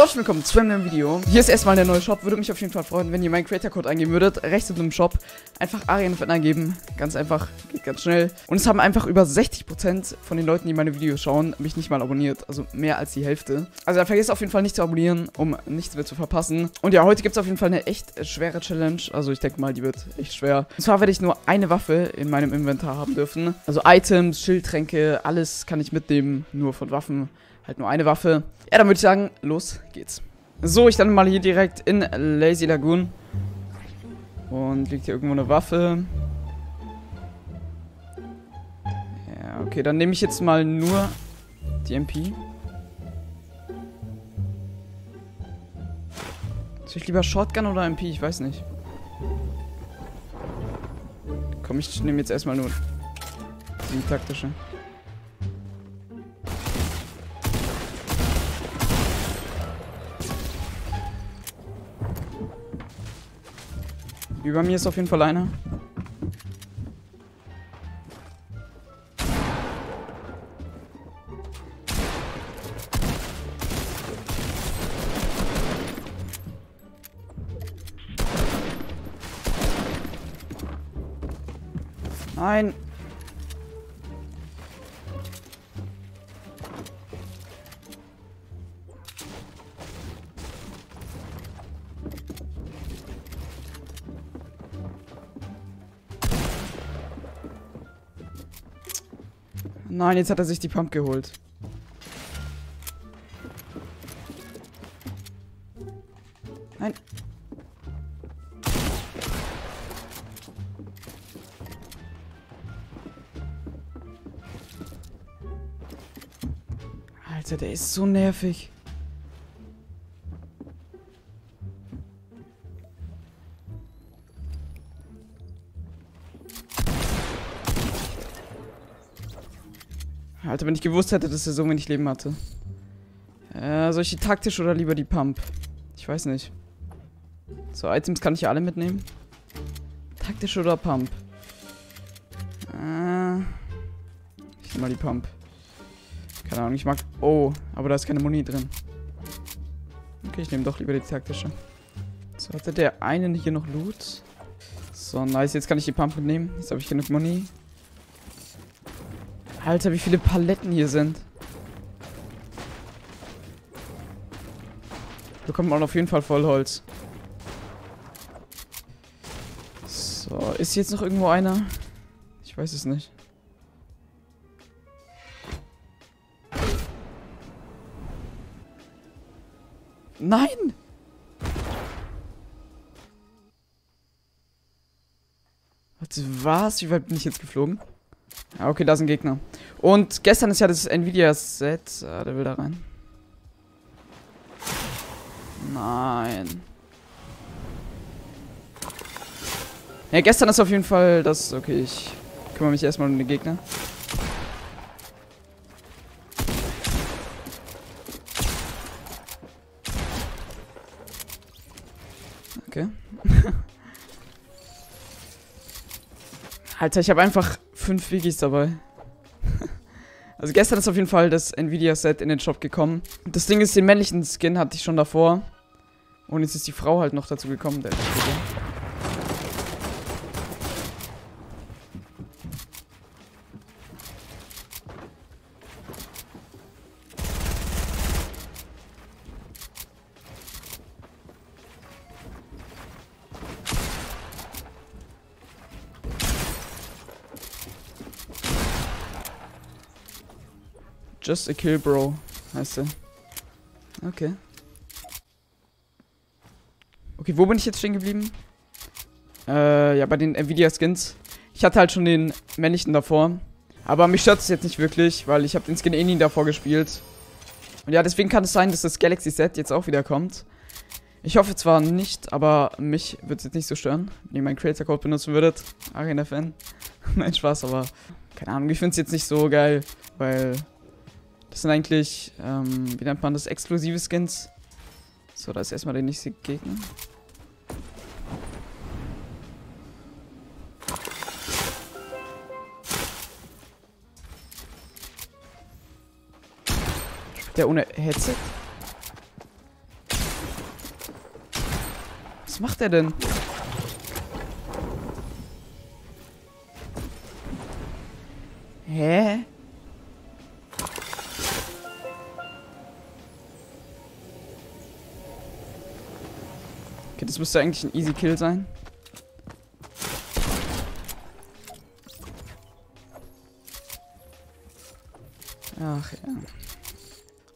Herzlich willkommen zu einem neuen Video. Hier ist erstmal der neue Shop. Würde mich auf jeden Fall freuen, wenn ihr meinen Creator-Code eingeben würdet. Rechts unten im Shop. Einfach Arian eingeben. Ganz einfach. Geht ganz schnell. Und es haben einfach über 60% von den Leuten, die meine Videos schauen, mich nicht mal abonniert. Also mehr als die Hälfte. Also da vergesst auf jeden Fall nicht zu abonnieren, um nichts mehr zu verpassen. Und ja, heute gibt es auf jeden Fall eine echt schwere Challenge. Also ich denke mal, die wird echt schwer. Und zwar werde ich nur eine Waffe in meinem Inventar haben dürfen. Also Items, Schildtränke, alles kann ich mitnehmen. Nur von Waffen. Halt nur eine Waffe. Ja, dann würde ich sagen, los geht's. So, ich lande mal hier direkt in Lazy Lagoon. Und liegt hier irgendwo eine Waffe. Ja, okay, dann nehme ich jetzt mal nur die MP. Soll ich lieber Shotgun oder MP? Ich weiß nicht. Komm, ich nehme jetzt erstmal nur die taktische. Über mir ist auf jeden Fall einer. Nein. Nein, jetzt hat er sich die Pump geholt. Nein. Alter, der ist so nervig. Alter, wenn ich gewusst hätte, dass er so wenig Leben hatte. Soll ich die taktisch oder lieber die Pump? Ich weiß nicht. So, Items kann ich ja alle mitnehmen. Taktisch oder Pump? Ich nehme mal die Pump. Keine Ahnung, ich mag... Oh, aber da ist keine Muni drin. Okay, ich nehme doch lieber die taktische. So, hatte der eine hier noch Loot? So, nice, jetzt kann ich die Pump mitnehmen. Jetzt habe ich genug Muni. Alter, wie viele Paletten hier sind. Bekommt man auf jeden Fall Vollholz. So, ist jetzt noch irgendwo einer? Ich weiß es nicht. Nein! Was? Wie weit bin ich jetzt geflogen? Ah, okay, da ist ein Gegner. Und gestern ist ja das Nvidia Set. Ah, der will da rein. Nein. Ja, gestern ist auf jeden Fall das... Okay, ich kümmere mich erstmal um den Gegner. Okay. Alter, ich habe einfach 5 Wikis dabei. Also gestern ist auf jeden Fall das Nvidia Set in den Shop gekommen. Das Ding ist, den männlichen Skin hatte ich schon davor. Und jetzt ist die Frau halt noch dazu gekommen. Der Just a kill, bro, heißt er. Okay. Okay, wo bin ich jetzt stehen geblieben? Ja, bei den Nvidia-Skins. Ich hatte halt schon den männlichen davor. Aber mich stört es jetzt nicht wirklich, weil ich habe den Skin eh nie davor gespielt. Und ja, deswegen kann es sein, dass das Galaxy Set jetzt auch wieder kommt. Ich hoffe zwar nicht, aber mich wird es jetzt nicht so stören, wenn ihr meinen Creator-Code benutzen würdet. ArianFN. Nein, Spaß, aber keine Ahnung, ich finde es jetzt nicht so geil, weil... Das sind eigentlich, wie nennt man das, exklusive Skins. So, da ist erstmal der nächste Gegner. Der ohne Headset? Was macht er denn? Hä? Okay, das müsste eigentlich ein Easy Kill sein. Ach ja.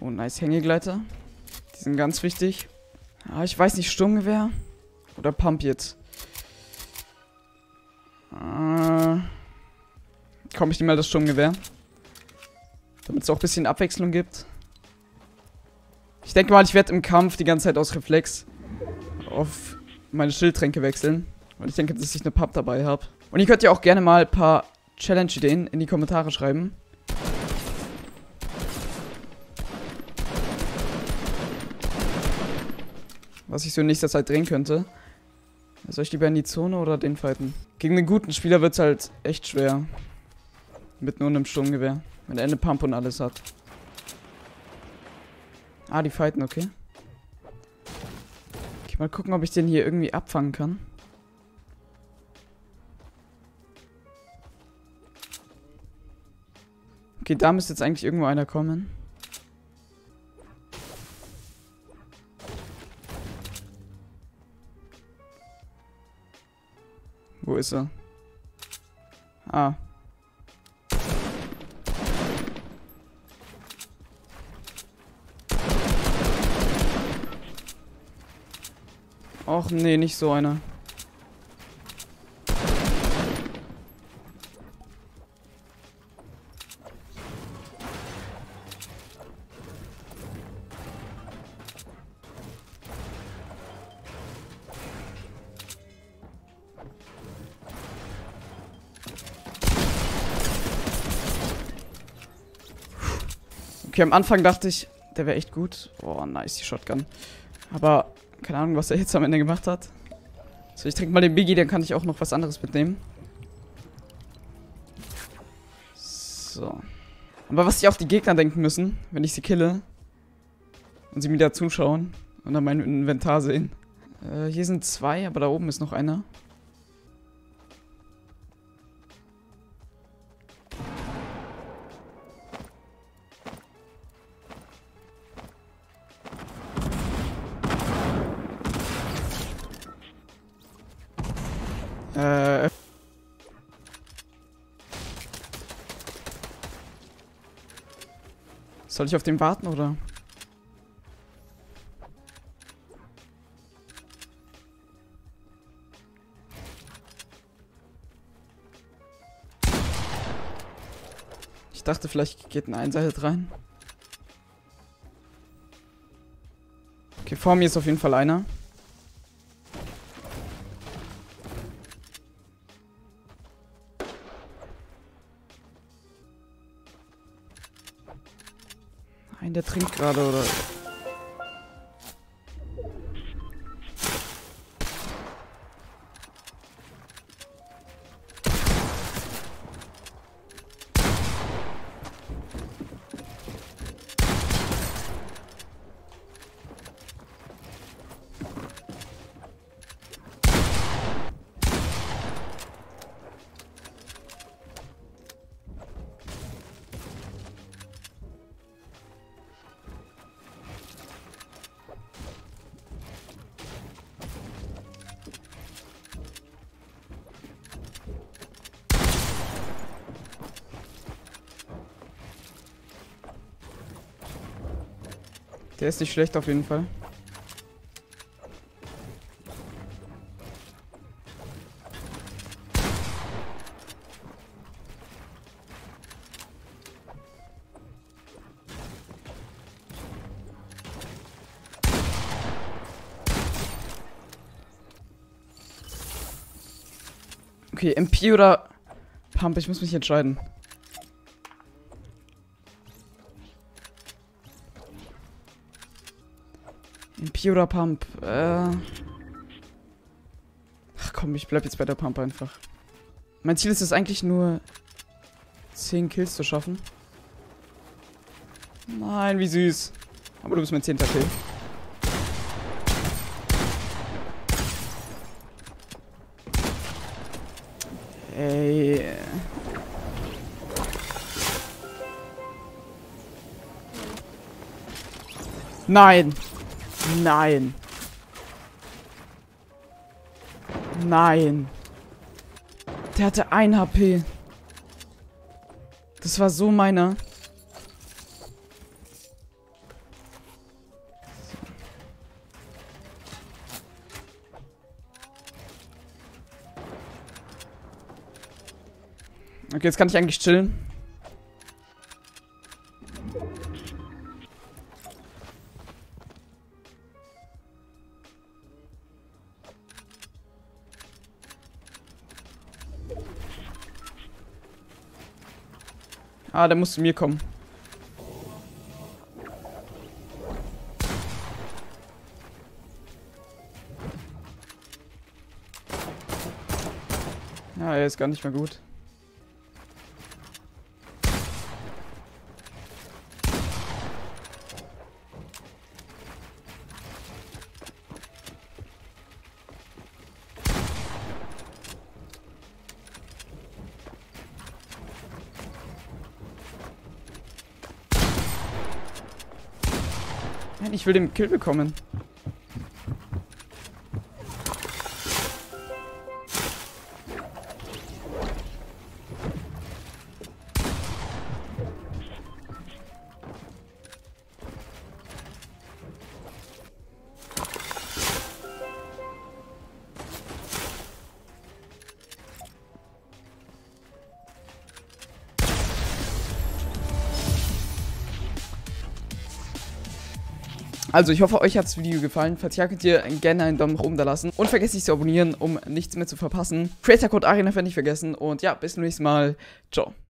Oh, nice Hängegleiter. Die sind ganz wichtig. Ah, ich weiß nicht, Sturmgewehr oder Pump jetzt. Komm, ich nehme mal das Sturmgewehr. Damit es auch ein bisschen Abwechslung gibt. Ich denke mal, ich werde im Kampf die ganze Zeit aus Reflex auf meine Schildtränke wechseln. Weil ich denke, dass ich eine Pump dabei habe. Und ihr könnt ja auch gerne mal ein paar Challenge-Ideen in die Kommentare schreiben. Was ich so in nächster Zeit drehen könnte. Soll ich lieber in die Zone oder den fighten? Gegen einen guten Spieler wird es halt echt schwer. Mit nur einem Sturmgewehr. Wenn er eine Pump und alles hat. Ah, die fighten, okay. Okay, mal gucken, ob ich den hier irgendwie abfangen kann. Okay, da müsste jetzt eigentlich irgendwo einer kommen. Wo ist er? Ah. Och nee, nicht so einer. Okay, am Anfang dachte ich, der wäre echt gut. Oh, nice, die Shotgun. Aber keine Ahnung, was er jetzt am Ende gemacht hat. So, ich trinke mal den Biggie, dann kann ich auch noch was anderes mitnehmen. So. Aber was sich auch die Gegner denken müssen, wenn ich sie kille. Und sie mir da zuschauen. Und dann mein Inventar sehen. Hier sind zwei, aber da oben ist noch einer. Soll ich auf den warten, oder? Ich dachte, vielleicht geht ein Einseitig rein. Okay, vor mir ist auf jeden Fall einer. Der trinkt gerade, oder? Der ist nicht schlecht auf jeden Fall. Okay, MP oder Pump, ich muss mich entscheiden. MP oder Pump? Ach komm, ich bleib jetzt bei der Pump einfach. Mein Ziel ist es eigentlich nur 10 Kills zu schaffen. Nein, wie süß. Aber du bist mein 10. Kill. Nein. Nein. Nein. Der hatte 1 HP. Das war so meiner. Okay, jetzt kann ich eigentlich chillen. Ah, der muss zu mir kommen. Ja, er ist gar nicht mehr gut. Ich will den Kill bekommen. Also ich hoffe, euch hat das Video gefallen. Falls ja, könnt ihr gerne einen Daumen nach oben da lassen. Und vergesst nicht zu abonnieren, um nichts mehr zu verpassen. Creator Code Arian nicht vergessen. Und ja, bis zum nächsten Mal. Ciao.